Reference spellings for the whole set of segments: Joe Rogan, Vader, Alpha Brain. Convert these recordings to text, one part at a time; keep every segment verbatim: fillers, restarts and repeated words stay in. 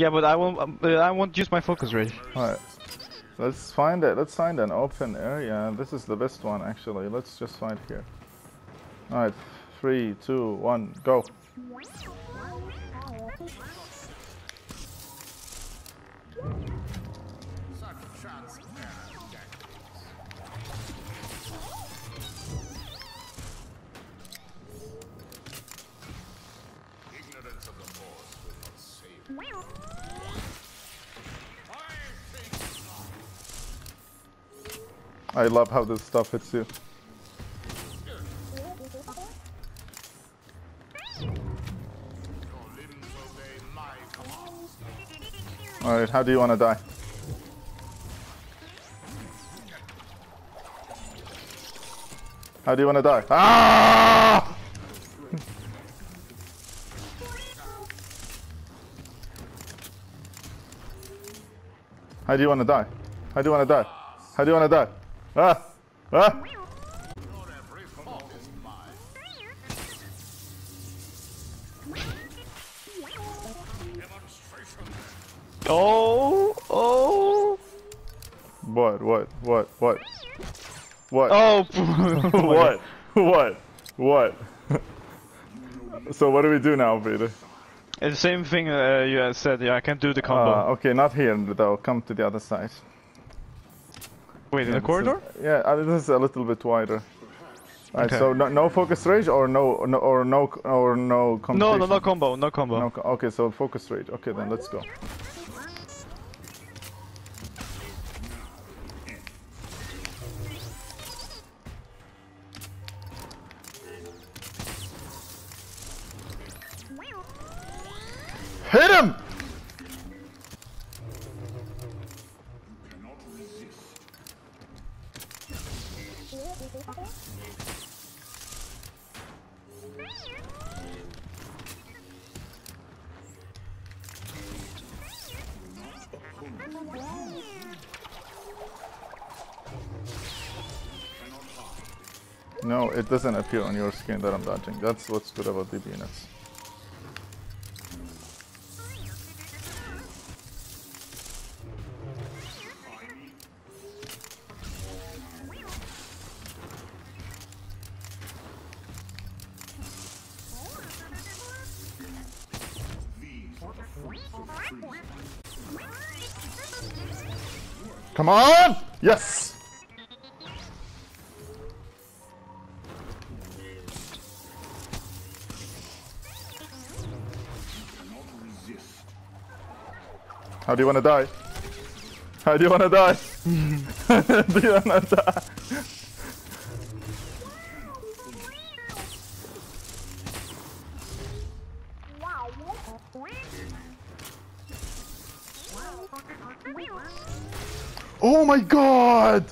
Yeah, but I will. Um, I won't use my focus ray. All right. Let's find it. Let's find an open area. This is the best one, actually. Let's just find here. All right. Three, two, one, go. I love how this stuff hits you. Alright, how do you want to die? How do you want to die? Ah! How do you want to die? How do you want to die? How do you want to die? Ah! Ah! Oh! Oh! What? What? What? What? What? Oh! What? What? What? So what do we do now, Vader? It's the same thing uh, you said. Yeah, I can't do the combo. Uh, okay, not here though. Come to the other side. Wait, in yeah, the corridor? Is, yeah, uh, this is a little bit wider. Alright, okay. So no, no focus rage or no, no or no or no combo. No, no, no combo, no combo. No, okay, so focus rage. Okay, then let's go. Hit him! No, it doesn't appear on your screen that I'm dodging. That's what's good about D B units. Come on! Yes! How do you want to die? How do you want to die? Do you want to die? Oh my god!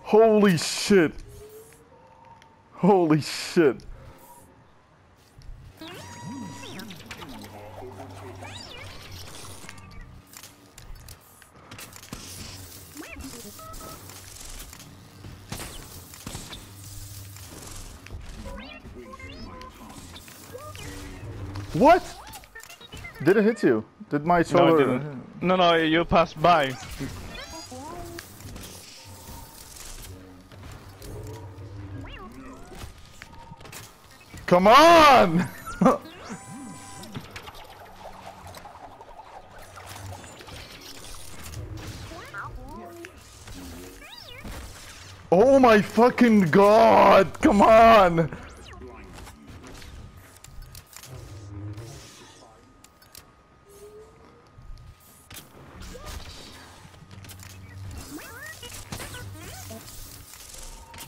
Holy shit! Holy shit! What? Did it hit you? Did my shoulder? No, it didn't. No, no, you passed by. Come on! Oh my fucking god! Come on!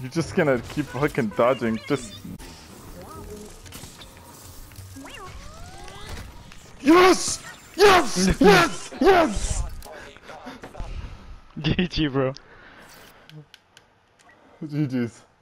You're just gonna keep fucking dodging, just... Yes! Yes! Yes! Yes! G G, bro. G G's.